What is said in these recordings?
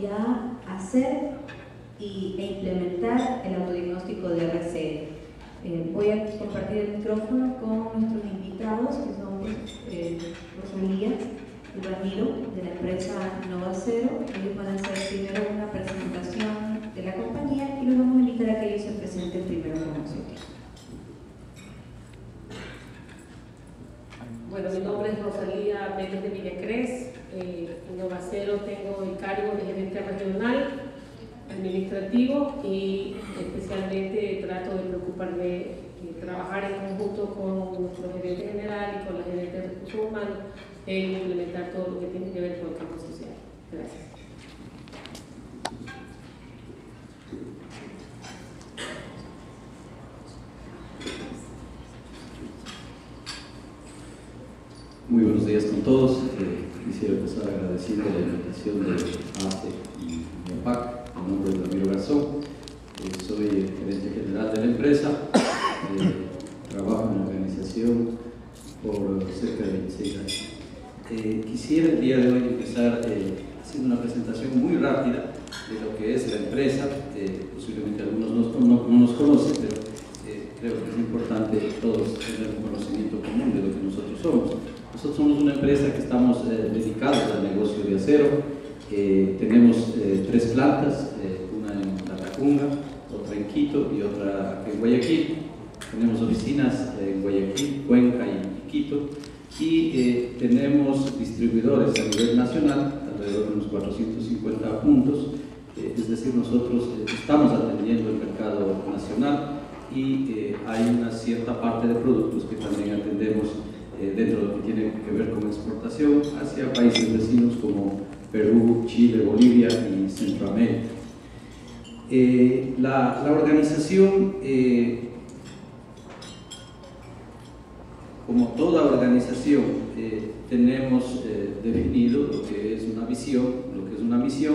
ya hacer e implementar el autodiagnóstico de ACE. Voy a compartir el micrófono con nuestros invitados, que son Rosalía y Ramiro, de la empresa Novacero. Ellos van a hacer primero una presentación de la compañía y los vamos a invitar a que ellos se presenten primero con nosotros. Bueno, mi nombre es Rosalía Méndez de Villacrés. En Novacero tengo el cargo de gerente regional, administrativo, y especialmente trato de preocuparme de trabajar en conjunto con nuestro gerente general y con la gerente de recursos humanos en implementar todo lo que tiene que ver con el campo social. Gracias. Muy buenos días con todos. Quisiera empezar agradeciendo la invitación de ASE y APAC. Mi nombre es Ramiro Garzón, soy el gerente general de la empresa, trabajo en la organización por cerca de 26 años. Quisiera el día de hoy empezar haciendo una presentación muy rápida de lo que es la empresa. Posiblemente algunos no nos conocen, pero creo que es importante todos tener un conocimiento común de lo que nosotros somos. Nosotros somos una empresa que estamos dedicados al negocio de acero. Tenemos tres plantas, una en Taracunga, otra en Quito y otra en Guayaquil. Tenemos oficinas en Guayaquil, Cuenca y Quito, y tenemos distribuidores a nivel nacional, alrededor de unos 450 puntos. Es decir, nosotros estamos atendiendo el mercado nacional y hay una cierta parte de productos que también atendemos dentro de lo que tiene que ver con exportación hacia países vecinos como Perú, Chile, Bolivia y Centroamérica. La organización, como toda organización, tenemos definido lo que es una visión, lo que es una misión.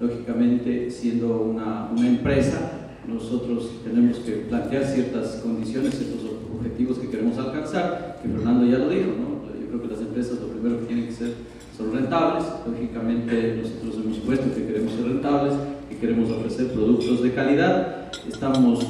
Lógicamente, siendo una empresa, nosotros tenemos que plantear ciertas condiciones, ciertos objetivos que queremos alcanzar, que Fernando ya lo dijo, ¿no? Yo creo que las empresas lo primero que tienen que ser son rentables. Lógicamente nosotros hemos puesto que queremos ser rentables, que queremos ofrecer productos de calidad. Estamos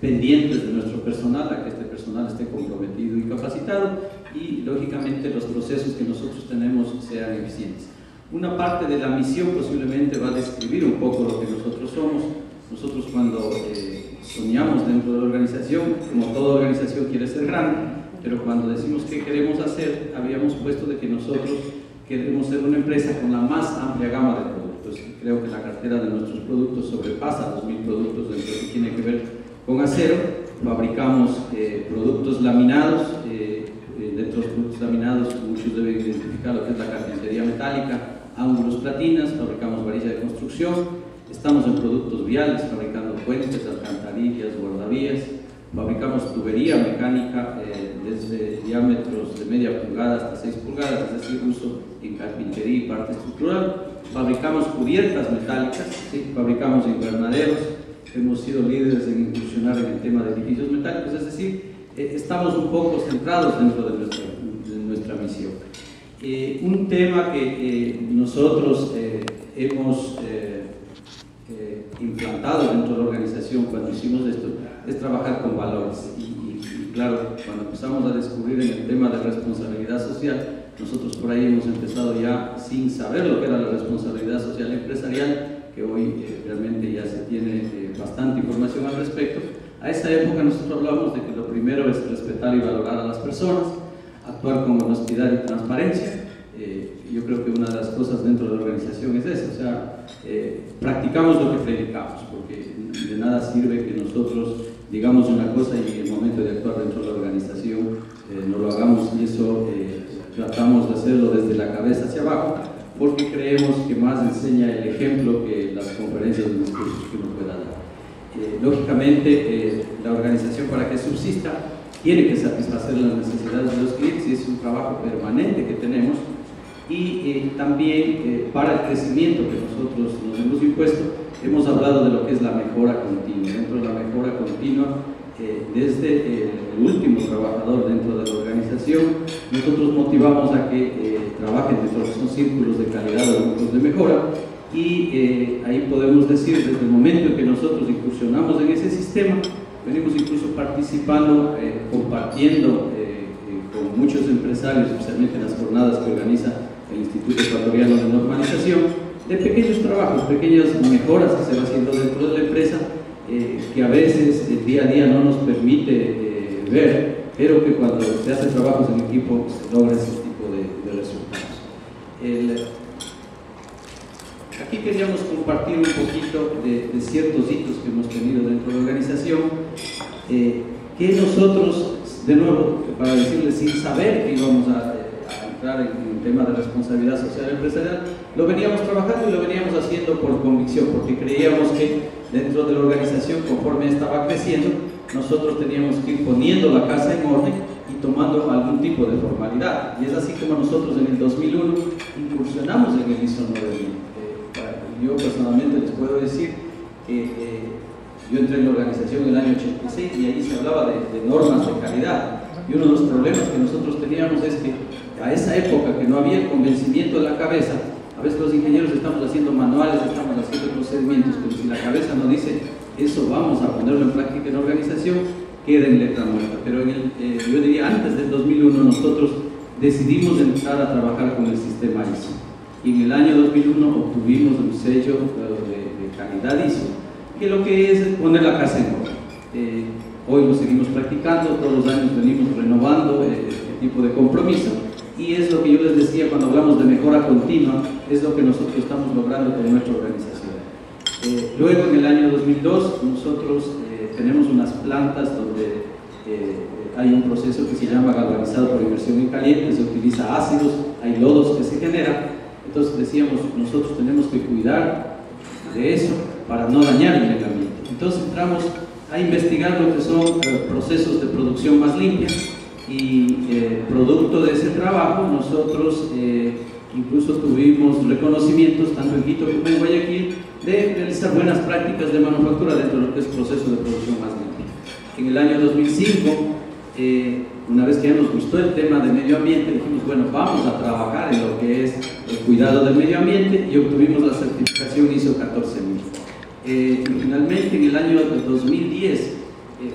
pendientes de nuestro personal, a que este personal esté comprometido y capacitado, y lógicamente los procesos que nosotros tenemos sean eficientes. Una parte de la misión posiblemente va a describir un poco lo que nosotros somos. Nosotros, cuando soñamos dentro de la organización, como toda organización quiere ser grande, pero cuando decimos qué queremos hacer, habíamos puesto de que nosotros queremos ser una empresa con la más amplia gama de productos. Creo que la cartera de nuestros productos sobrepasa 2000 productos dentro de lo que tiene que ver con acero. Fabricamos productos laminados. Dentro de los productos laminados, muchos deben identificar lo que es la carpintería metálica, ángulos, platinas. Fabricamos varilla de construcción. Estamos en productos viales, fabricando puentes, alcantarillas, guardavías. Fabricamos tubería mecánica desde diámetros de media pulgada hasta 6 pulgadas, es decir, uso en carpintería y parte estructural. Fabricamos cubiertas metálicas, ¿sí? Fabricamos invernaderos. Hemos sido líderes en incursionar en el tema de edificios metálicos, es decir, estamos un poco centrados dentro de nuestra misión. Un tema que nosotros hemos implantado dentro de la organización cuando hicimos esto es trabajar con valores, y claro, cuando empezamos a descubrir en el tema de responsabilidad social, nosotros por ahí hemos empezado ya sin saber lo que era la responsabilidad social empresarial, que hoy realmente ya se tiene bastante información al respecto. A esa época nosotros hablamos de que lo primero es respetar y valorar a las personas, actuar con honestidad y transparencia. Yo creo que una de las cosas dentro de la organización es eso, o sea, practicamos lo que predicamos, porque de nada sirve que nosotros digamos una cosa y en el momento de actuar dentro de la organización no lo hagamos, y eso tratamos de hacerlo desde la cabeza hacia abajo, porque creemos que más enseña el ejemplo que las conferencias o los cursos que uno pueda dar. Lógicamente, la organización, para que subsista, tiene que satisfacer las necesidades de los clientes, y es un trabajo permanente que tenemos. Y también para el crecimiento que nosotros nos hemos impuesto, hemos hablado de lo que es la mejora continua. Dentro de la mejora continua, desde el último trabajador dentro de la organización, nosotros motivamos a que trabajen dentro de los círculos de calidad o grupos de mejora, y ahí podemos decir, desde el momento en que nosotros incursionamos en ese sistema, venimos incluso participando, compartiendo con muchos empresarios, especialmente en las jornadas que organiza el Instituto Ecuatoriano de Normalización, de pequeños trabajos, pequeñas mejoras que se va haciendo dentro de la empresa, que a veces el día a día no nos permite ver, pero que cuando se hacen trabajos en equipo se logra ese tipo de resultados. Aquí queríamos compartir un poquito de ciertos hitos que hemos tenido dentro de la organización, que nosotros, de nuevo, para decirles, sin saber que íbamos a entrar en el tema de responsabilidad social empresarial, lo veníamos trabajando y lo veníamos haciendo por convicción, porque creíamos que dentro de la organización, conforme estaba creciendo, nosotros teníamos que ir poniendo la casa en orden y tomando algún tipo de formalidad. Y es así como nosotros en el 2001 incursionamos en el ISO 9000. Yo personalmente les puedo decir que yo entré en la organización en el año 86 y ahí se hablaba de normas de calidad, y uno de los problemas que nosotros teníamos es que a esa época, que no había el convencimiento de la cabeza, a veces los ingenieros estamos haciendo manuales, estamos haciendo procedimientos, pero si la cabeza no dice eso, vamos a ponerlo en práctica en la organización, queda en letra muerta. Pero en yo diría antes del 2001 nosotros decidimos entrar a trabajar con el sistema ISO. Y en el año 2001 obtuvimos un sello de calidad ISO, que lo que es poner la casa en orden. Hoy lo seguimos practicando, todos los años venimos renovando este tipo de compromiso, y es lo que yo les decía cuando hablamos de mejora continua, es lo que nosotros estamos logrando con nuestra organización. Luego en el año 2002 nosotros tenemos unas plantas donde hay un proceso que se llama galvanizado por inmersión en caliente, se utiliza ácidos, hay lodos que se generan. Entonces decíamos, nosotros tenemos que cuidar de eso para no dañar el medio ambiente. Entonces entramos a investigar lo que son procesos de producción más limpios, y producto de ese trabajo nosotros incluso tuvimos reconocimientos tanto en Quito como en Guayaquil de realizar buenas prácticas de manufactura dentro de lo que es proceso de producción más limpio. En el año 2005, una vez que ya nos gustó el tema del medio ambiente, dijimos, bueno, vamos a trabajar en lo que es el cuidado del medio ambiente, y obtuvimos la certificación ISO 14.000. Y finalmente en el año 2010,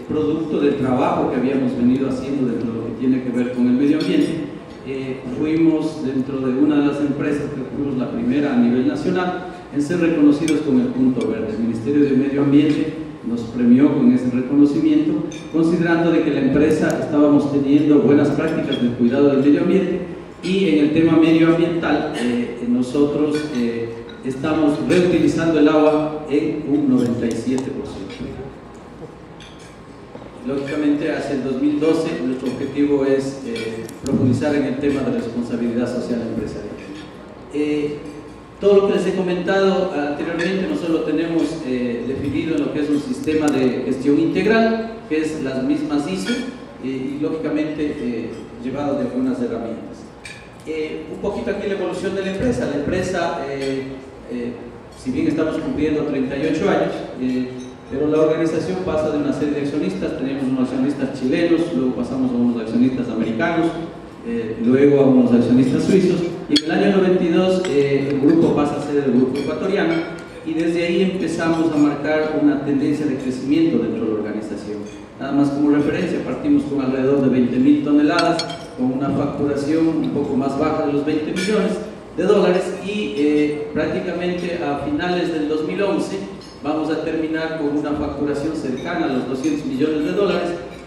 producto del trabajo que habíamos venido haciendo dentro de lo que tiene que ver con el medio ambiente, fuimos dentro de una de las empresas que fuimos la primera a nivel nacional en ser reconocidos con el punto verde. El Ministerio de Medio Ambiente nos premió con ese reconocimiento, considerando de que la empresa estábamos teniendo buenas prácticas del cuidado del medio ambiente, y en el tema medioambiental nosotros estamos reutilizando el agua en un 97%. Lógicamente hacia el 2012 nuestro objetivo es profundizar en el tema de responsabilidad social empresarial. Todo lo que les he comentado anteriormente nosotros lo tenemos definido en lo que es un sistema de gestión integral, que es las mismas ISO, y lógicamente llevado de algunas herramientas. Un poquito aquí la evolución de la empresa. La empresa, si bien estamos cumpliendo 38 años, pero la organización pasa de una serie de accionistas. Tenemos unos accionistas chilenos, luego pasamos a unos accionistas americanos, luego a unos accionistas suizos, y en el año 92 el grupo pasa a ser el grupo ecuatoriano, y desde ahí empezamos a marcar una tendencia de crecimiento dentro de la organización. Nada más como referencia, partimos con alrededor de 20.000 toneladas, con una facturación un poco más baja de los $20 millones, y prácticamente a finales del 2011 vamos a terminar con una facturación cercana a los $200 millones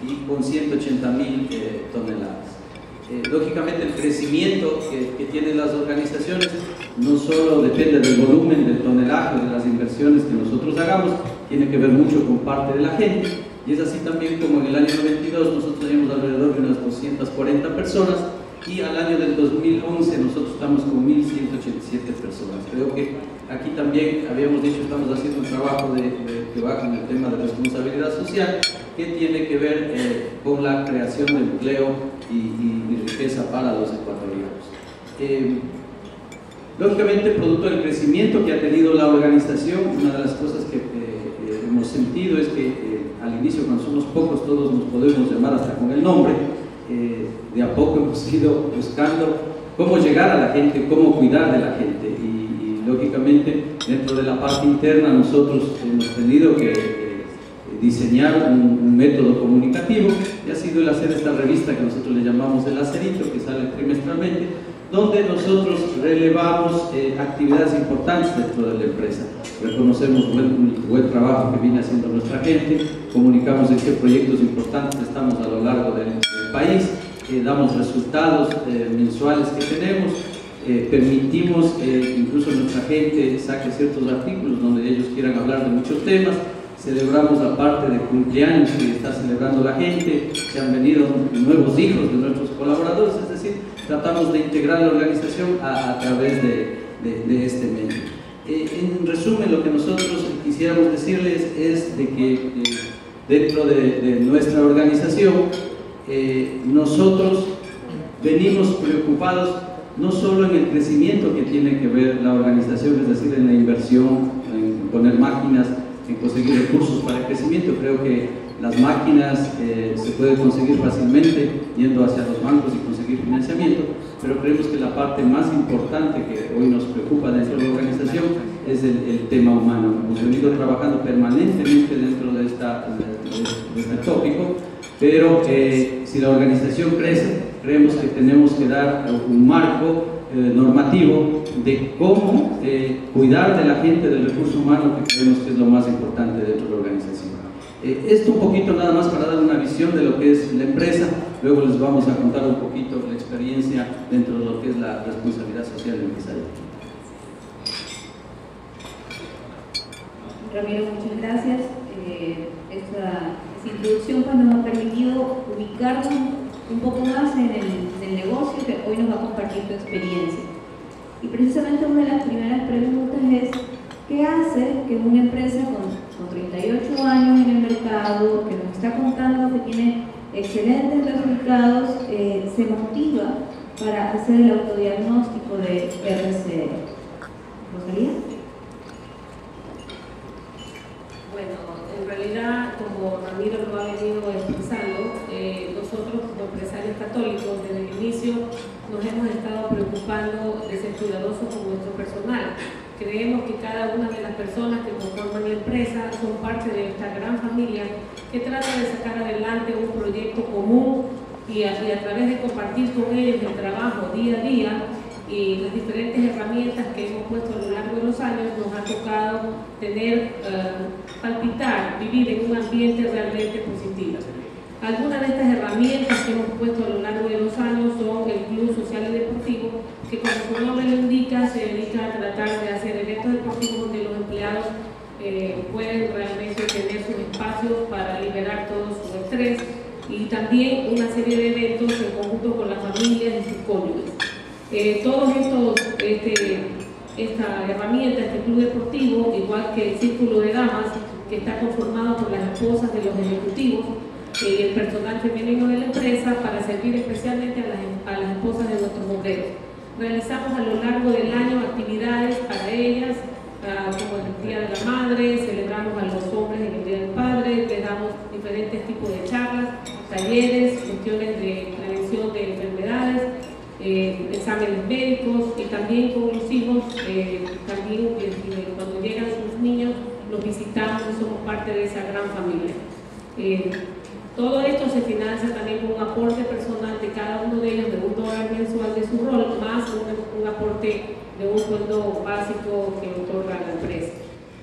y con 180.000 toneladas. Lógicamente el crecimiento que tienen las organizaciones no solo depende del volumen, del tonelaje, de las inversiones que nosotros hagamos, tiene que ver mucho con parte de la gente, y es así también como en el año 92 nosotros teníamos alrededor de unas 240 personas, y al año del 2011 nosotros estamos con 1.187 personas. Creo que aquí también habíamos dicho, estamos haciendo un trabajo que va con el tema de responsabilidad social, que tiene que ver con la creación de empleo y riqueza para los ecuatorianos. Lógicamente, producto del crecimiento que ha tenido la organización, una de las cosas que hemos sentido es que al inicio, cuando somos pocos, todos nos podemos llamar hasta con el nombre. De a poco hemos ido buscando cómo llegar a la gente, cómo cuidar de la gente, y lógicamente dentro de la parte interna nosotros hemos tenido que diseñar un método comunicativo, y ha sido el hacer esta revista que nosotros le llamamos el Acerito, que sale trimestralmente, donde nosotros relevamos actividades importantes dentro de la empresa. Reconocemos buen trabajo que viene haciendo nuestra gente, comunicamos en qué proyectos importantes estamos a lo largo del país, damos resultados mensuales que tenemos, permitimos incluso nuestra gente saque ciertos artículos donde ellos quieran hablar de muchos temas. Celebramos la parte de cumpleaños que está celebrando la gente, se han venido nuevos hijos de nuestros colaboradores, es decir, tratamos de integrar la organización a través de este medio. En resumen, lo que nosotros quisiéramos decirles es de que dentro de nuestra organización nosotros venimos preocupados no solo en el crecimiento que tiene que ver la organización, es decir, en la inversión, en poner máquinas, en conseguir recursos para el crecimiento. Creo que las máquinas se pueden conseguir fácilmente yendo hacia los bancos y conseguir financiamiento, pero creemos que la parte más importante que hoy nos preocupa dentro de la organización es el tema humano. Hemos venido trabajando permanentemente dentro de este tópico, pero si la organización crece, creemos que tenemos que dar un marco normativo de cómo cuidar de la gente, del recurso humano, que creemos que es lo más importante dentro de la organización. Esto un poquito nada más para dar una visión de lo que es la empresa, luego les vamos a contar un poquito la experiencia dentro de lo que es la responsabilidad social empresarial. Ramiro, muchas gracias. Esta introducción pues, nos ha permitido ubicarnos un poco más en el negocio que hoy nos va a compartir tu experiencia. Y precisamente una de las primeras preguntas es, ¿qué hace que una empresa con 38 años en el mercado, que nos está contando que tiene excelentes resultados, se motiva para hacer el autodiagnóstico de RCE? ¿Rosalía? Bueno, en realidad, como Ramiro lo ha venido expresando, nosotros como empresarios católicos desde el inicio nos hemos estado preocupando de ser cuidadosos con nuestro personal. Creemos que cada una de las personas que conforman la empresa son parte de esta gran familia que trata de sacar adelante un proyecto común y a través de compartir con ellos el trabajo día a día y las diferentes herramientas que hemos puesto a lo largo de los años nos ha tocado tener, palpitar, vivir en un ambiente realmente positivo. Algunas de estas herramientas que hemos puesto a lo largo de los años son el Club Social y Deportivo, que como su nombre lo indica, se dedica a tratar de hacer eventos deportivos donde los empleados pueden realmente tener sus espacios para liberar todo su estrés, y también una serie de eventos en conjunto con las familias y sus cónyuges. Esta herramienta, este club deportivo, igual que el Círculo de Damas, que está conformado por las esposas de los ejecutivos, el personal femenino de la empresa para servir especialmente a las esposas de nuestros obreros. Realizamos a lo largo del año actividades para ellas, como el Día de la Madre, celebramos a los hombres en el Día del Padre, les damos diferentes tipos de charlas, talleres, cuestiones de prevención de enfermedades, exámenes médicos, y también con los hijos, también cuando llegan sus niños, los visitamos y somos parte de esa gran familia. Todo esto se financia también con un aporte personal de cada uno de ellos de $1 mensual de su rol, más un aporte de un sueldo básico que otorga la empresa.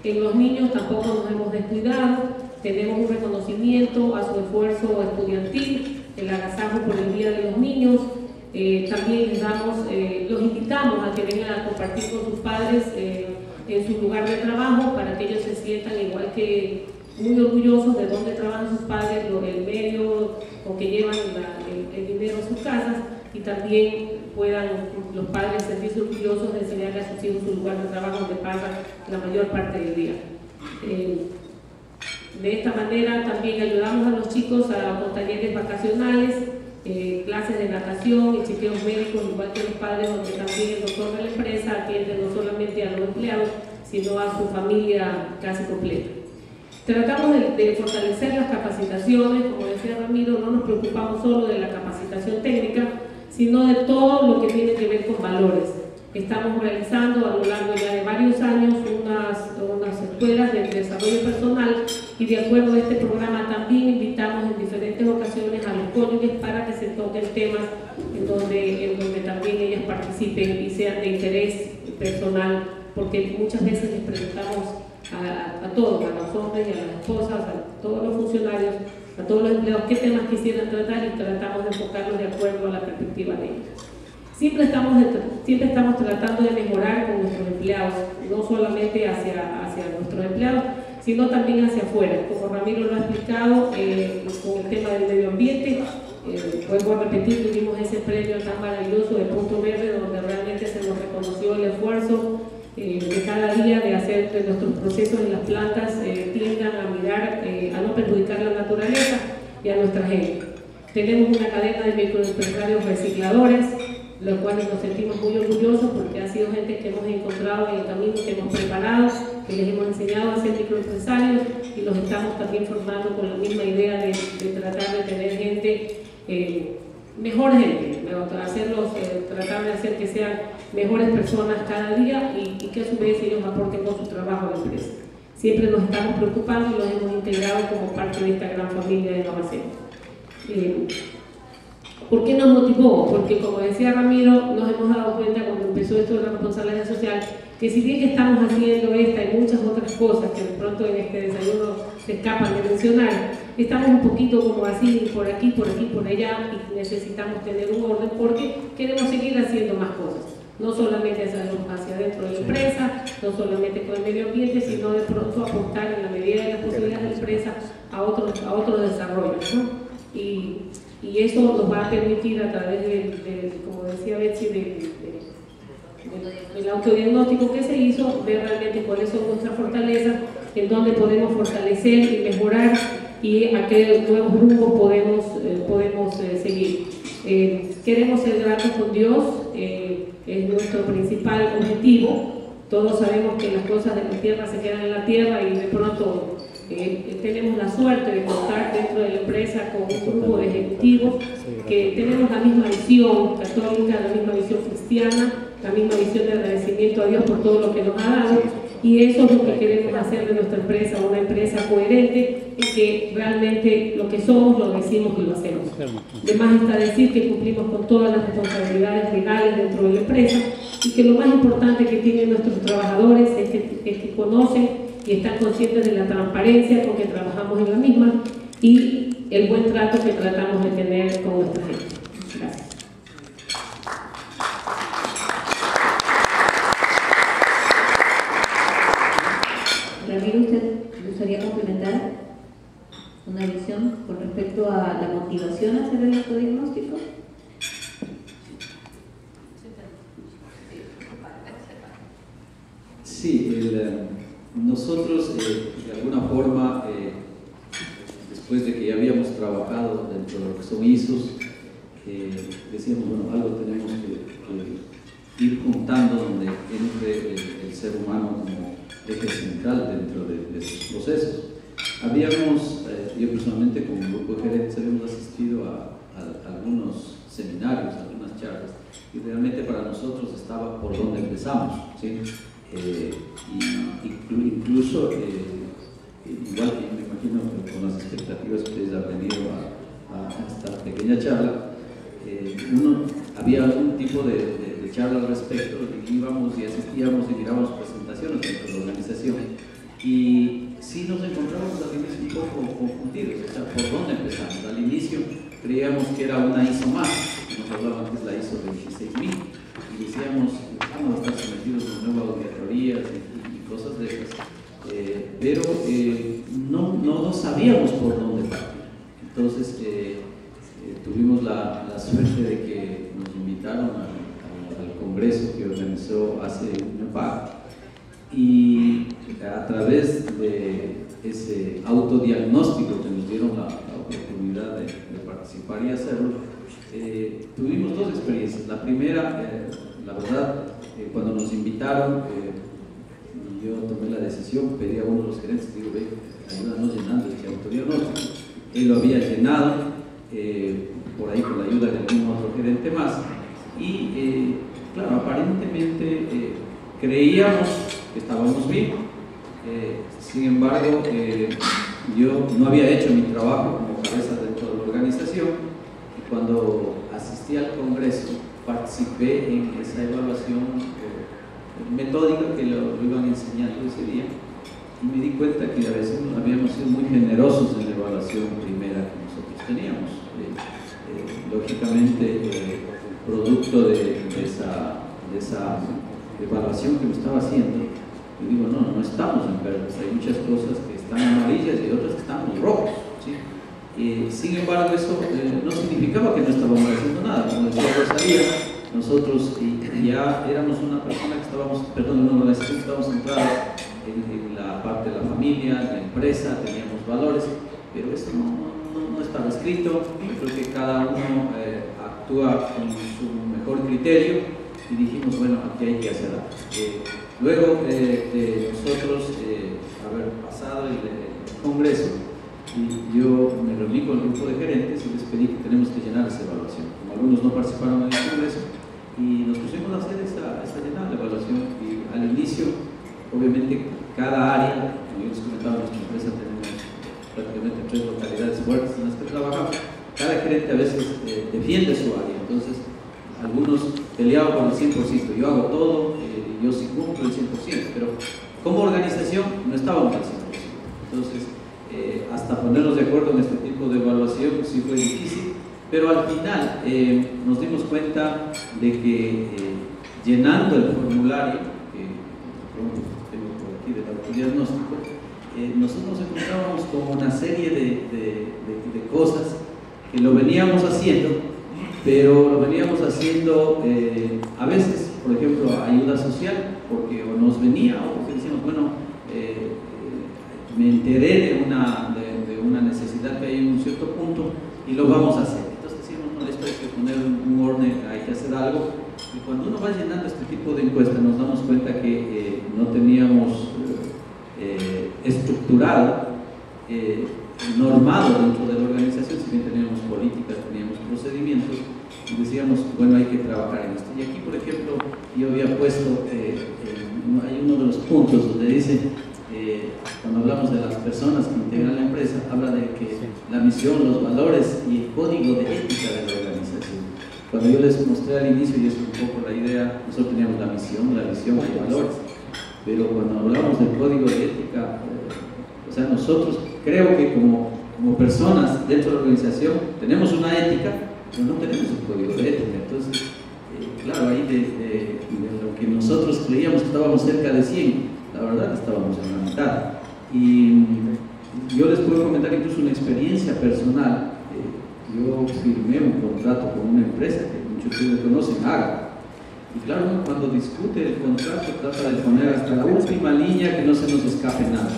En los niños tampoco nos hemos descuidado, tenemos un reconocimiento a su esfuerzo estudiantil, el agasajo por el Día de los Niños. También les damos, los invitamos a que vengan a compartir con sus padres en su lugar de trabajo para que ellos se sientan igual que muy orgullosos de dónde trabajan sus padres, el medio o que llevan el dinero a sus casas, y también puedan los padres sentirse orgullosos de enseñarle a sus hijos su lugar de trabajo donde pasan la mayor parte del día. De esta manera también ayudamos a los chicos con talleres vacacionales, clases de natación y chequeos médicos, igual que los padres, donde también el doctor de la empresa atiende no solamente a los empleados, sino a su familia casi completa. Tratamos de fortalecer las capacitaciones, como decía Ramiro, no nos preocupamos solo de la capacitación técnica, sino de todo lo que tiene que ver con valores. que estamos realizando a lo largo ya de varios años unas escuelas de desarrollo personal, y de acuerdo a este programa también invitamos en diferentes ocasiones a los cónyuges para que se toquen temas en donde también ellas participen y sean de interés personal, porque muchas veces les preguntamos a todos, a los hombres y a las esposas, a todos los funcionarios, a todos los empleados, qué temas quisieran tratar, y tratamos de enfocarlos de acuerdo a la perspectiva de ellos. Siempre estamos tratando de mejorar con nuestros empleados, no solamente hacia nuestros empleados, sino también hacia afuera. Como Ramiro lo ha explicado, con el tema del medio ambiente, vuelvo a repetir, tuvimos ese premio tan maravilloso de Punto Verde, donde realmente se nos reconoció el esfuerzo de cada día de hacer que nuestros procesos en las plantas tiendan a mirar, a no perjudicar la naturaleza y a nuestra gente. Tenemos una cadena de microempresarios recicladores, los cuales nos sentimos muy orgullosos porque ha sido gente que hemos encontrado en el camino, que hemos preparado, que les hemos enseñado a ser microempresarios, y los estamos también formando con la misma idea de tratar de tener gente, mejor gente, tratar de hacer que sean mejores personas cada día y que a su vez ellos aporten con su trabajo a la empresa. Siempre nos estamos preocupando y los hemos integrado como parte de esta gran familia de Novacero. ¿Por qué nos motivó? Porque, como decía Ramiro, nos hemos dado cuenta cuando empezó esto de la responsabilidad social, que si bien que estamos haciendo esta y muchas otras cosas que de pronto en este desayuno se escapan de mencionar, estamos un poquito como así, por aquí, por allá, y necesitamos tener un orden porque queremos seguir haciendo más cosas. No solamente hacia adentro de la empresa, no solamente con el medio ambiente, sino de pronto apostar en la medida de las posibilidades de la empresa a otros desarrollos, ¿no? Y eso nos va a permitir, a través del como decía Betsy, del autodiagnóstico que se hizo, ver realmente cuáles son nuestras fortalezas, en dónde podemos fortalecer y mejorar, y a qué nuevos rumbos podemos seguir. Queremos ser gratos con Dios, es nuestro principal objetivo. Todos sabemos que las cosas de la tierra se quedan en la tierra, y de pronto tenemos la suerte de contar dentro de la empresa con un grupo de ejecutivos que tenemos la misma visión católica, la misma visión cristiana, la misma visión de agradecimiento a Dios por todo lo que nos ha dado, y eso es lo que queremos hacer de nuestra empresa, una empresa coherente, y que realmente lo que somos lo decimos y lo hacemos. De más está decir que cumplimos con todas las responsabilidades legales dentro de la empresa, y que lo más importante que tienen nuestros trabajadores es que conocen y están conscientes de la transparencia con que trabajamos en la misma y el buen trato que tratamos de tener con nuestra gente. Gracias. Ramiro, ¿usted gustaría complementar una visión con respecto a la motivación a hacer el autodiagnóstico? Sí, nosotros, de alguna forma, después de que ya habíamos trabajado dentro de lo que son ISOs, decíamos, bueno, algo tenemos que ir juntando donde entre el ser humano como eje central dentro de esos procesos. Habíamos, yo personalmente como grupo de gerentes, habíamos asistido a algunos seminarios, a algunas charlas, y realmente para nosotros estaba por donde empezamos, ¿sí? Incluso, igual que me imagino con las expectativas que ustedes han venido a esta pequeña charla, había algún tipo de charla al respecto, y íbamos y asistíamos y mirábamos presentaciones dentro de la organización, y sí nos encontramos al inicio un poco confundidos, o sea, ¿por dónde empezamos? Al inicio creíamos que era una ISO más, nos hablaban antes la ISO 26.000, y decíamos, vamos a estar sometidos a nuevas auditorías y cosas de esas, pero no sabíamos por dónde partir. Entonces tuvimos la suerte de que nos invitaron al congreso que organizó ACE-INIAPAC, y a través de ese autodiagnóstico que nos dieron la oportunidad de participar y hacerlo, tuvimos dos experiencias. La primera, la verdad, cuando nos invitaron, yo tomé la decisión, pedí a uno de los gerentes, digo, ve, ayúdanos llenando ese autodiagnóstico. Él lo había llenado, por ahí con la ayuda de algún otro gerente más, y Claro, aparentemente creíamos que estábamos bien, sin embargo yo no había hecho mi trabajo como cabeza dentro de la organización, y cuando asistí al congreso participé en esa evaluación metódica que lo iban enseñando ese día, y me di cuenta que a veces nos habíamos sido muy generosos en la evaluación primera que nosotros teníamos. Lógicamente, producto de esa evaluación que me estaba haciendo, yo digo, no estamos enfermos, hay muchas cosas que están amarillas y otras que están rojas, ¿sí? Sin embargo, eso no significaba que no estábamos haciendo nada. Como decía Rosalía, nosotros ya éramos una persona que estábamos, perdón, una organización que estábamos centrados en la parte de la familia, en la empresa, teníamos valores, pero eso no estaba escrito. Yo creo que cada uno actúa con su mejor criterio, y dijimos, bueno, aquí hay que hacer algo. Luego nosotros haber pasado el congreso, y yo me reuní con el grupo de gerentes y les pedí que tenemos que llenar esa evaluación. Como algunos no participaron en el congreso, y nos pusimos a hacer esa llenada de evaluación, y al inicio, obviamente, cada área, como yo les comentaba, nuestra empresa tenemos prácticamente 3 localidades fuertes en las que trabajamos. Cada gerente a veces defiende su área, entonces algunos peleaban por el 100%, yo hago todo, yo sí cumplo el 100%, pero como organización no estábamos al 100%. Entonces, hasta ponernos de acuerdo en este tipo de evaluación sí fue difícil, pero al final nos dimos cuenta de que llenando el formulario, que tengo por aquí de la diagnóstico, nosotros nos encontrábamos con una serie de cosas que lo veníamos haciendo, pero lo veníamos haciendo a veces, por ejemplo, ayuda social, porque o nos venía, o que decíamos, bueno, me enteré de una necesidad que hay en un cierto punto y lo vamos a hacer. Entonces decíamos, no, esto hay que poner un orden, hay que hacer algo. Y cuando uno va llenando este tipo de encuestas, nos damos cuenta que no teníamos estructurado, normado dentro de la organización, si bien teníamos políticas, teníamos procedimientos, y decíamos, bueno, hay que trabajar en esto. Y aquí, por ejemplo, yo había puesto, hay uno de los puntos donde dice, cuando hablamos de las personas que integran la empresa, habla de que la misión, los valores y el código de ética de la organización. Cuando yo les mostré al inicio, y es un poco la idea, nosotros teníamos la visión y valores, pero cuando hablamos del código de ética, o sea, nosotros creo que como personas dentro de la organización tenemos una ética, pero no tenemos un código de ética. Entonces, claro, ahí de lo que nosotros creíamos que estábamos cerca de 100, la verdad estábamos en la mitad. Y yo les puedo comentar incluso una experiencia personal. Yo firmé un contrato con una empresa que muchos de ustedes conocen, AGA. Y claro, cuando discute el contrato trata de poner hasta la última línea que no se nos escape nada.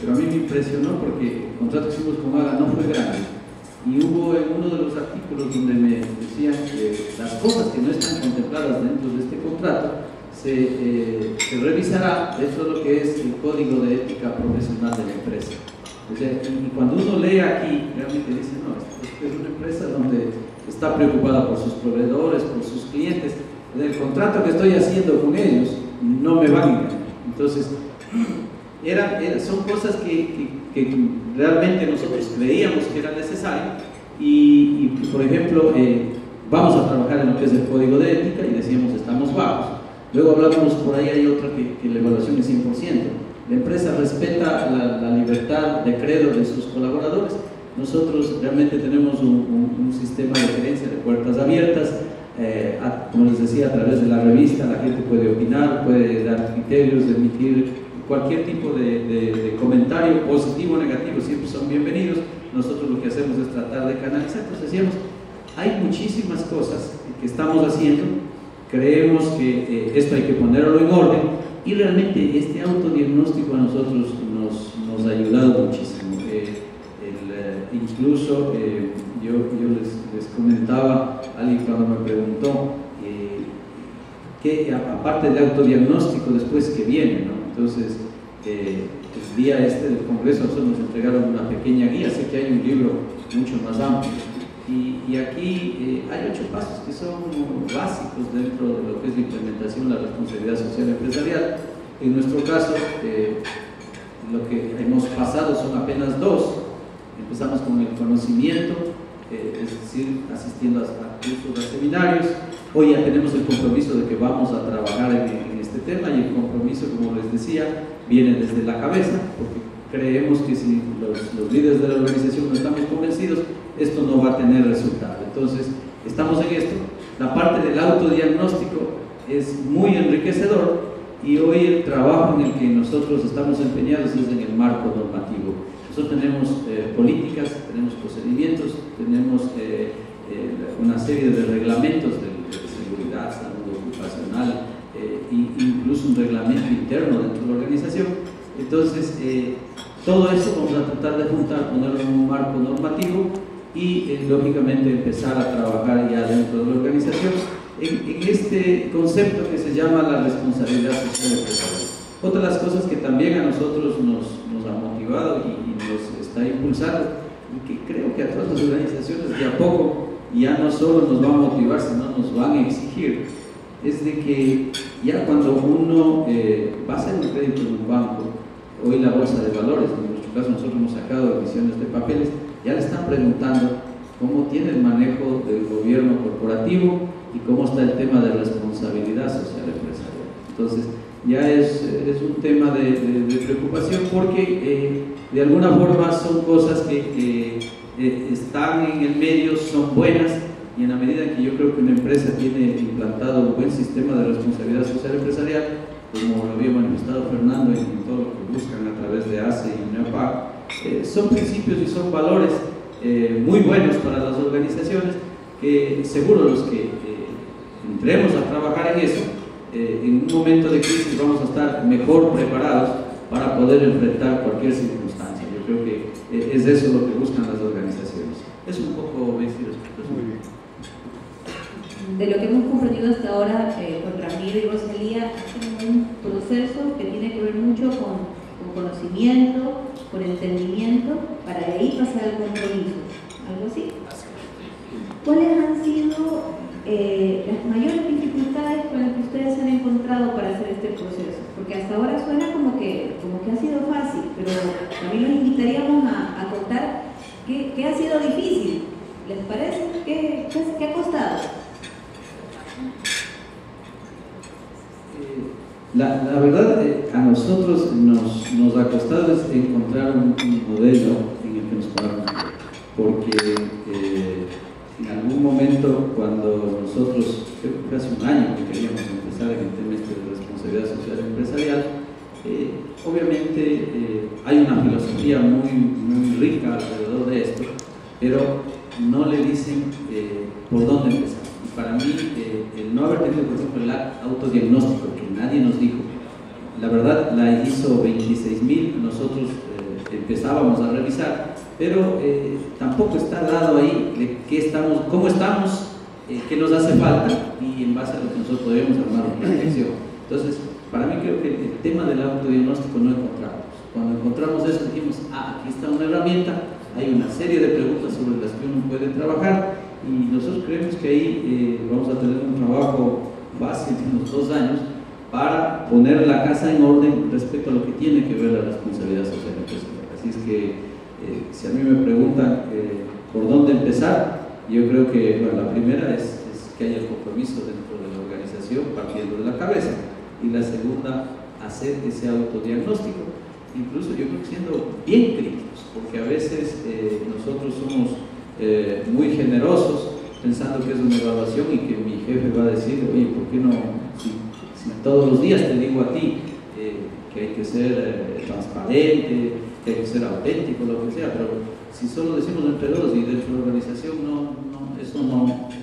Pero a mí me impresionó porque el contrato que hicimos con AGA no fue grande, y hubo en uno de los artículos donde me decían que las cosas que no están contempladas dentro de este contrato se revisará dentro de lo que es el código de ética profesional de la empresa. O sea, y cuando uno lee aquí, realmente dice, no, esta es una empresa donde está preocupada por sus proveedores, por sus clientes, del contrato que estoy haciendo con ellos no me van a engañar. Entonces, son cosas que realmente nosotros creíamos que eran necesarias, y por ejemplo, vamos a trabajar en lo que es el código de ética, y decíamos, estamos bajos. Luego hablábamos por ahí, hay otra que la evaluación es 100%. La empresa respeta la libertad de credo de sus colaboradores. Nosotros realmente tenemos un sistema de gerencia de puertas abiertas. Como les decía, a través de la revista la gente puede opinar, puede dar criterios, emitir cualquier tipo de comentario, positivo o negativo, siempre son bienvenidos. Nosotros lo que hacemos es tratar de canalizar. Entonces decíamos, hay muchísimas cosas que estamos haciendo, creemos que esto hay que ponerlo en orden, y realmente este autodiagnóstico a nosotros nos ha ayudado muchísimo. Incluso yo les comentaba, alguien cuando me preguntó que aparte del autodiagnóstico después que viene, ¿no? Entonces, el día del Congreso nosotros nos entregaron una pequeña guía. Sé que hay un libro mucho más amplio, Y aquí hay 8 pasos que son básicos dentro de lo que es la implementación de la responsabilidad social empresarial. En nuestro caso, lo que hemos pasado son apenas 2. Empezamos con el conocimiento, es decir, asistiendo a cursos, a seminarios. Hoy ya tenemos el compromiso de que vamos a trabajar en este tema, y el compromiso, como les decía, viene desde la cabeza, porque creemos que si los líderes de la organización no estamos convencidos, esto no va a tener resultado. Entonces, estamos en esto. La parte del autodiagnóstico es muy enriquecedor, y hoy el trabajo en el que nosotros estamos empeñados es en el marco normativo. Nosotros tenemos políticas, tenemos procedimientos, tenemos una serie de reglamentos de seguridad, salud ocupacional, e incluso un reglamento interno dentro de la organización. Entonces, todo eso vamos a tratar de juntar, ponerlo en un marco normativo y lógicamente empezar a trabajar ya dentro de la organización en este concepto que se llama la responsabilidad social empresarial. Otra de las cosas que también a nosotros nos ha motivado y nos está impulsando, y que creo que a todas las organizaciones de a poco ya no solo nos va a motivar, sino nos van a exigir, es de que ya cuando uno va a hacer un crédito en un banco, hoy la bolsa de valores, en nuestro caso nosotros hemos sacado emisiones de papeles, ya le están preguntando cómo tiene el manejo del gobierno corporativo y cómo está el tema de responsabilidad social empresarial. Entonces, ya es un tema de preocupación, porque de alguna forma son cosas que están en el medio, son buenas, y en la medida en que yo creo que una empresa tiene implantado un buen sistema de responsabilidad social empresarial, como lo había manifestado Fernando en todo lo que buscan a través de ACE y UNIAPAC, son principios y son valores muy buenos para las organizaciones, que seguro los que entremos a trabajar en eso, en un momento de crisis vamos a estar mejor preparados para poder enfrentar cualquier circunstancia. Yo creo que es eso lo que buscan las organizaciones. Es un poco vestido. De lo que hemos comprendido hasta ahora con Ramiro y Rosalía, es un proceso que tiene que ver mucho con conocimiento, con entendimiento, para de ahí pasar al compromiso. ¿Algo así? ¿Cuáles han sido las mayores dificultades con las que ustedes han encontrado para hacer este proceso? Porque hasta ahora suena como que ha sido fácil, pero también los invitaríamos a contar qué ha sido difícil. ¿Les parece? ¿Qué ha costado? La verdad, a nosotros nos ha costado encontrar un modelo en el que nos podamos, porque en algún momento, cuando nosotros, creo que hace un año que queríamos empezar en el tema de responsabilidad social empresarial, obviamente hay una filosofía muy, muy rica alrededor de esto, pero no le dicen por dónde empezar. Y para mí, el no haber tenido, por ejemplo, el autodiagnóstico, que nadie nos dijo, la verdad, la ISO 26.000 nosotros empezábamos a revisar, pero tampoco está dado ahí de qué estamos, cómo estamos, qué nos hace falta, y en base a lo que nosotros debemos armar una reflexión. Entonces, para mí creo que el tema del autodiagnóstico no encontramos. Cuando encontramos eso dijimos, aquí está una herramienta, hay una serie de preguntas sobre las que uno puede trabajar, y nosotros creemos que ahí vamos a tener un trabajo fácil en los 2 años para poner la casa en orden respecto a lo que tiene que ver la responsabilidad social empresarial. Así es que si a mí me preguntan por dónde empezar, yo creo que la primera es que haya compromiso dentro de la organización partiendo de la cabeza, y la segunda, hacer ese autodiagnóstico, incluso yo creo que siendo bien críticos, porque a veces nosotros somos muy generosos pensando que es una evaluación y que mi jefe va a decir, oye, ¿por qué no? Si todos los días te digo a ti que hay que ser transparente, que hay que ser auténtico, lo que sea, pero si solo decimos entre 2 y dentro de la organización eso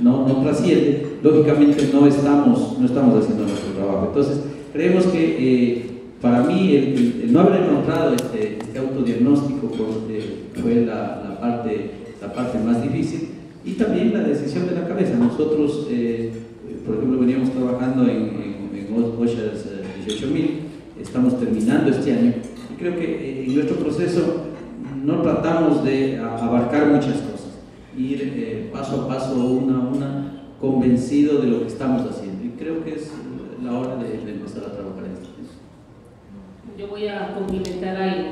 no trasciende, lógicamente no estamos haciendo nuestro trabajo. Entonces, creemos que para mí el no haber encontrado este autodiagnóstico fue la parte más difícil, y también la decisión de la cabeza. Nosotros, por ejemplo, veníamos trabajando en OSHA 18.000, estamos terminando este año, y creo que en nuestro proceso no tratamos de abarcar muchas cosas. ir paso a paso, una a una, convencido de lo que estamos haciendo. Y creo que es la hora de empezar a trabajar en esto. Yo voy a complementar algo.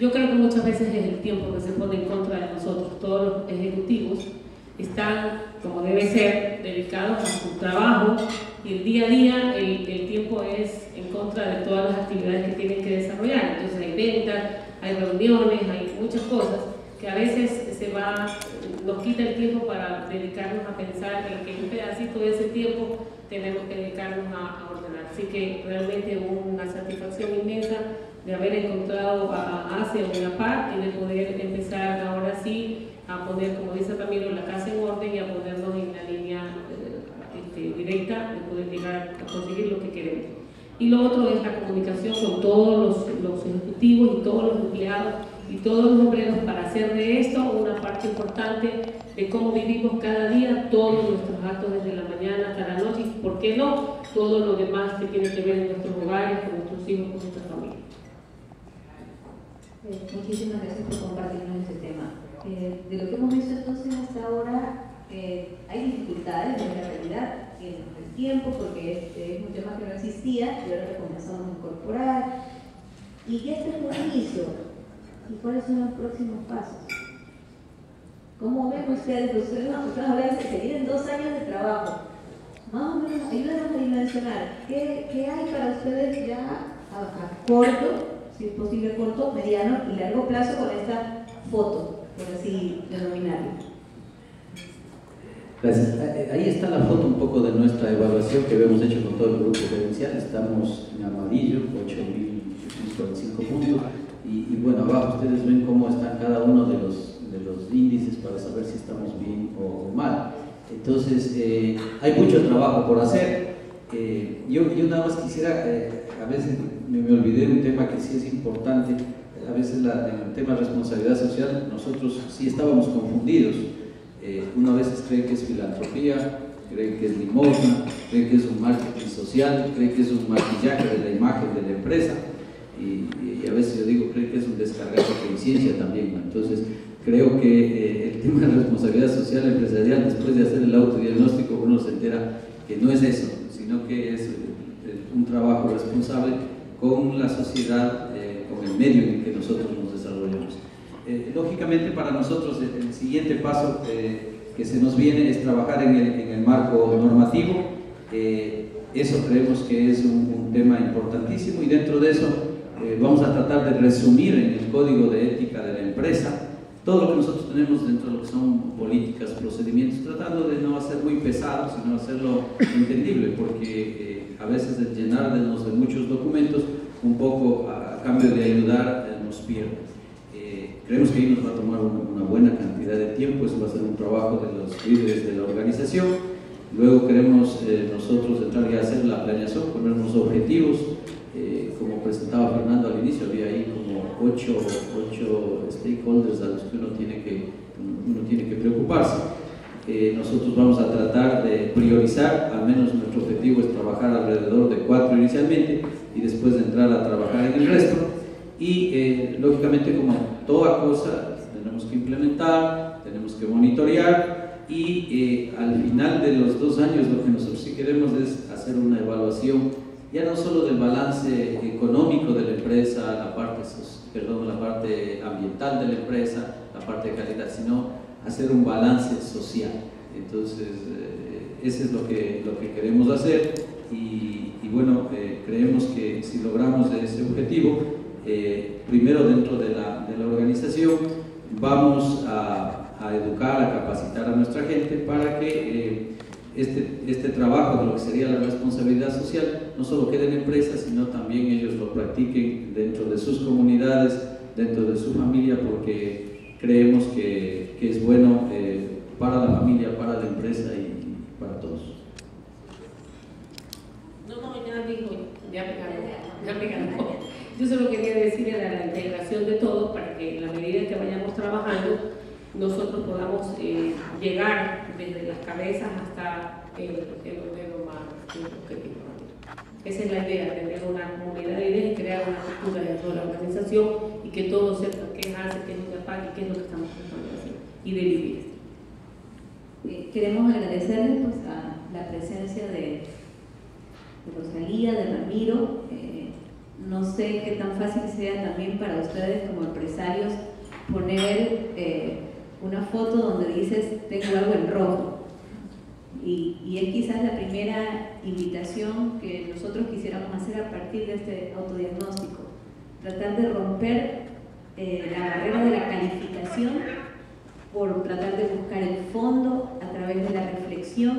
Yo creo que muchas veces es el tiempo que se pone en contra de nosotros. Todos los ejecutivos están, como debe ser, dedicados a su trabajo, y el día a día el tiempo es en contra de todas las actividades que tienen que desarrollar. Entonces hay ventas, hay reuniones, hay muchas cosas que a veces nos quita el tiempo para dedicarnos a pensar en que un pedacito de ese tiempo tenemos que dedicarnos a ordenar. Así que realmente hubo una satisfacción inmensa de haber encontrado a ACE o UNIAPAC y de poder empezar ahora sí a poner, como dice Ramiro, la casa en orden y a ponernos en la línea directa de poder llegar a conseguir lo que queremos. Y lo otro es la comunicación con todos los ejecutivos y todos los empleados y todos los obreros para hacer de esto una parte importante de cómo vivimos cada día todos nuestros actos desde la mañana hasta la noche y, ¿por qué no?, todo lo demás que tiene que ver en nuestros hogares, con nuestros hijos, con nuestras familias. Muchísimas gracias por compartirnos este tema. De lo que hemos visto entonces hasta ahora, hay dificultades en la realidad en el tiempo, porque es un tema que no existía y ahora lo comenzamos a incorporar. ¿Y qué es el compromiso? ¿Y cuáles son los próximos pasos? ¿Cómo ven ustedes? Ustedes a veces serían 2 años de trabajo. Más o menos, ayúdanos a dimensionar. ¿Qué hay para ustedes ya a corto, si es posible corto, mediano y largo plazo con esta foto, por así denominarla? Gracias. Ahí está la foto un poco de nuestra evaluación que habíamos hecho con todo el grupo gerencial. Estamos en amarillo, 8.045 puntos. Y bueno, abajo ustedes ven cómo están cada uno de los índices para saber si estamos bien o mal. Entonces, hay mucho trabajo por hacer. Yo nada más quisiera, a veces me olvidé de un tema que sí es importante. A veces el tema de responsabilidad social, nosotros sí estábamos confundidos. Uno a veces cree que es filantropía, cree que es limosna, cree que es un marketing social, cree que es un maquillaje de la imagen de la empresa, y a veces yo digo, cree que es un descargar de conciencia también, ¿no? Entonces creo que el tema de responsabilidad social empresarial, después de hacer el autodiagnóstico, uno se entera que no es eso, sino que es un trabajo responsable con la sociedad, con el medio en el que nosotros nos desarrollamos. Lógicamente para nosotros el siguiente paso que se nos viene es trabajar en el marco normativo. Eso creemos que es un tema importantísimo, y dentro de eso vamos a tratar de resumir en el código de ética de la empresa todo lo que nosotros tenemos dentro de lo que son políticas, procedimientos, tratando de no hacer muy pesado, sino hacerlo entendible, porque a veces el llenarnos de muchos documentos un poco a cambio de ayudar nos pierde. Creemos que ahí nos va a tomar una buena cantidad de tiempo. Eso va a ser un trabajo de los líderes de la organización. Luego queremos nosotros entrar y hacer la planeación, ponernos objetivos. Como presentaba Fernando al inicio, había ahí como 8 stakeholders a los que uno tiene que preocuparse. Nosotros vamos a tratar de priorizar, al menos nuestro objetivo es trabajar alrededor de 4 inicialmente y después de entrar a trabajar en el resto. Y lógicamente, como toda cosa, tenemos que implementar, tenemos que monitorear, y al final de los 2 años lo que nosotros sí queremos es hacer una evaluación, ya no solo del balance económico de la empresa, la parte ambiental de la empresa, la parte de calidad, sino hacer un balance social. Entonces, eso es lo que queremos hacer, y bueno, creemos que si logramos ese objetivo, primero dentro de la organización vamos a educar, a capacitar a nuestra gente para que este trabajo de lo que sería la responsabilidad social no solo quede en empresas, sino también ellos lo practiquen dentro de sus comunidades, dentro de su familia, porque creemos que es bueno para la familia, para la empresa y para todos. Yo solo quería decir era la integración de todos, para que en la medida que vayamos trabajando nosotros podamos llegar desde las cabezas hasta el gobierno más objetivo. Esa es la idea, tener una comunidad de ideas y crear una cultura dentro de la organización, y que todos sepan qué es ACE, qué es UNIAPAC y qué es lo que estamos tratando de hacer y de vivir. Queremos agradecerles pues, a la presencia de Rosalía, de Ramiro. No sé qué tan fácil sea también para ustedes como empresarios poner una foto donde dices tengo algo en rojo. Y es quizás la primera invitación que nosotros quisiéramos hacer a partir de este autodiagnóstico. Tratar de romper la barrera de la calificación por tratar de buscar el fondo a través de la reflexión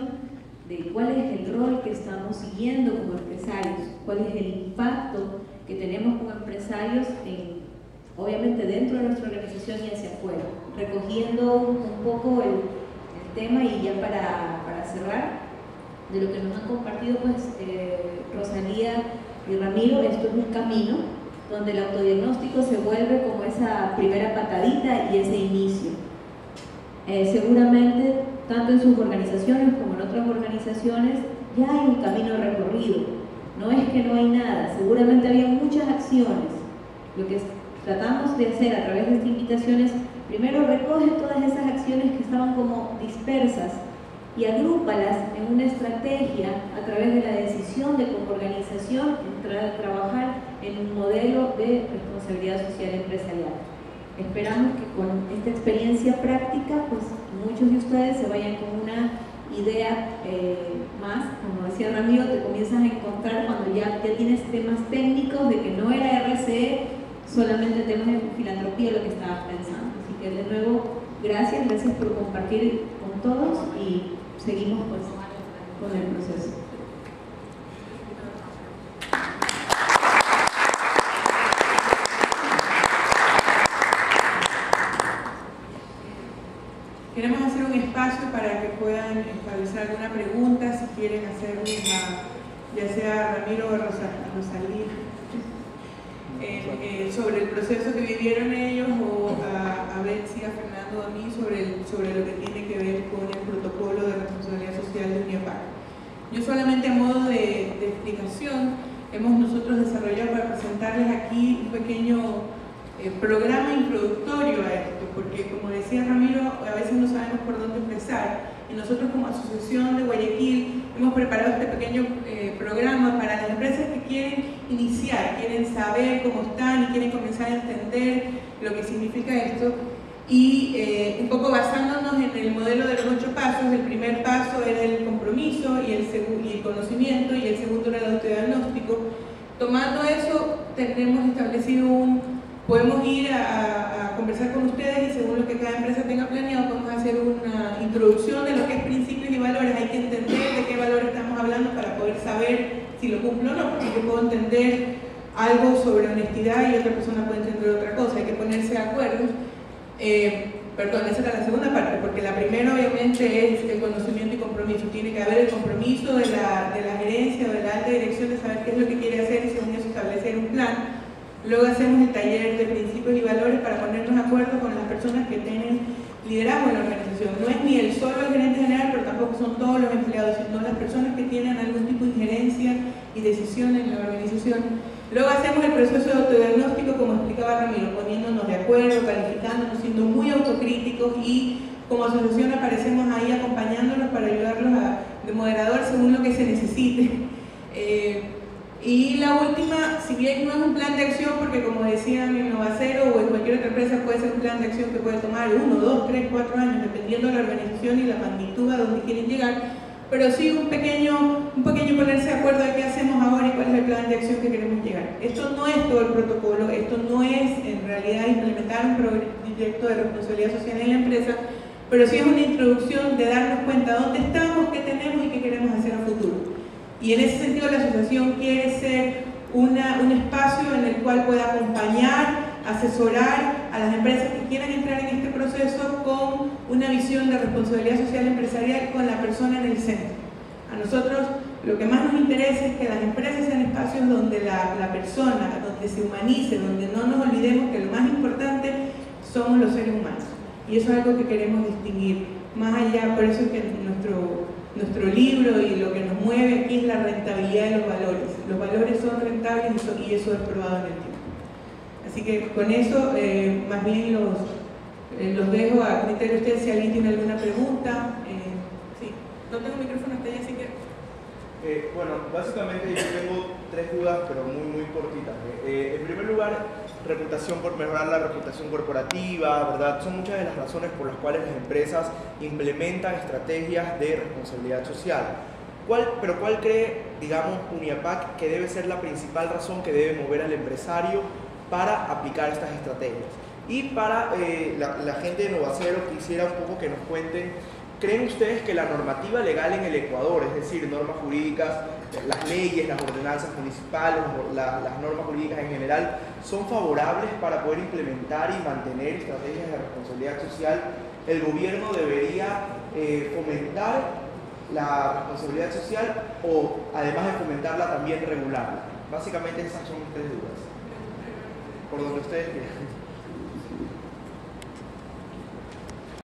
de cuál es el rol que estamos siguiendo como empresarios, cuál es el impacto que tenemos como empresarios, obviamente dentro de nuestra organización y hacia afuera. Recogiendo un poco el tema y ya para cerrar, de lo que nos han compartido pues Rosalía y Ramiro, esto es un camino donde el autodiagnóstico se vuelve como esa primera patadita y ese inicio. Seguramente, tanto en sus organizaciones como en otras organizaciones, ya hay un camino recorrido. No es que no hay nada, seguramente había muchas acciones. Lo que tratamos de hacer a través de esta invitación es, primero recoge todas esas acciones que estaban como dispersas y agrúpalas en una estrategia a través de la decisión de como organización trabajar en un modelo de responsabilidad social empresarial. Esperamos que con esta experiencia práctica, pues muchos de ustedes se vayan con una idea más, como decía Ramiro, te comienzas a encontrar cuando ya tienes temas técnicos de que no era RCE, solamente temas de filantropía lo que estabas pensando. Así que de nuevo, gracias por compartir con todos y seguimos pues, con el proceso. Queremos hacer un espacio para que puedan establecer alguna pregunta, si quieren hacerla, ya sea Ramiro o Rosalía, sobre el proceso que vivieron ellos, o a Betsy, a Fernando, a mí, sobre lo que tiene que ver con el protocolo de responsabilidad social de UNIAPAC. Yo solamente a modo de explicación, hemos nosotros desarrollado para presentarles aquí un pequeño programa introductorio a esto, porque como decía Ramiro, a veces no sabemos por dónde empezar, y nosotros como Asociación de Guayaquil hemos preparado este pequeño programa para las empresas que quieren iniciar, quieren saber cómo están y quieren comenzar a entender lo que significa esto, y un poco basándonos en el modelo de los 8 pasos. El primer paso era el compromiso y el conocimiento, y el segundo era el autodiagnóstico. Tomando eso, tenemos establecido podemos ir a conversar con ustedes, y según lo que cada empresa tenga planeado, podemos hacer una introducción de lo que es principios y valores. Hay que entender de qué valores estamos hablando para poder saber si lo cumplo o no, porque yo puedo entender algo sobre honestidad y otra persona puede entender otra cosa. Hay que ponerse de acuerdo. Perdón, esa era la segunda parte, porque la primera obviamente es el conocimiento y compromiso. Tiene que haber el compromiso de la gerencia o de la alta dirección de saber qué es lo que quiere hacer, y según eso establecer un plan. Luego hacemos el taller de principios y valores para ponernos de acuerdo con las personas que tienen liderazgo en la organización. No es ni solo el gerente general, pero tampoco son todos los empleados, sino las personas que tienen algún tipo de injerencia y decisión en la organización. Luego hacemos el proceso de autodiagnóstico, como explicaba Ramiro, poniéndonos de acuerdo, calificándonos, siendo muy autocríticos, y como asociación aparecemos ahí acompañándolos para ayudarlos de moderador según lo que se necesite. Y la última, si bien no es un plan de acción, porque como decía en Novacero o en cualquier otra empresa puede ser un plan de acción que puede tomar 1, 2, 3, 4 años, dependiendo de la organización y la magnitud a donde quieren llegar, pero sí un pequeño ponerse de acuerdo de qué hacemos ahora y cuál es el plan de acción que queremos llegar. Esto no es todo el protocolo, esto no es en realidad implementar un proyecto de responsabilidad social en la empresa, pero sí es una introducción de darnos cuenta dónde estamos, qué tenemos y qué queremos hacer a futuro. Y en ese sentido la asociación quiere ser un espacio en el cual pueda acompañar, asesorar a las empresas que quieran entrar en este proceso con una visión de responsabilidad social empresarial con la persona en el centro. A nosotros lo que más nos interesa es que las empresas sean espacios donde la persona, donde se humanice, donde no nos olvidemos que lo más importante somos los seres humanos. Y eso es algo que queremos distinguir. Más allá, por eso es que nuestro libro y lo que nos mueve aquí es la rentabilidad de los valores. Los valores son rentables y eso es probado en el tiempo. Así que con eso más bien los dejo a criterio de ustedes si alguien tiene alguna pregunta. Bueno, básicamente yo tengo tres dudas, pero muy cortitas. En primer lugar, reputación, por mejorar la reputación corporativa, ¿verdad? Son muchas de las razones por las cuales las empresas implementan estrategias de responsabilidad social. ¿Cuál cree, digamos, UNIAPAC que debe ser la principal razón que debe mover al empresario para aplicar estas estrategias? Y para la gente de Novacero, quisiera un poco que nos cuenten, ¿creen ustedes que la normativa legal en el Ecuador, es decir, normas jurídicas, las leyes, las ordenanzas municipales, las normas jurídicas en general, son favorables para poder implementar y mantener estrategias de responsabilidad social? ¿El gobierno debería fomentar la responsabilidad social o, además de fomentarla, también regularla? Básicamente esas son mis tres dudas. Por donde ustedes quieran.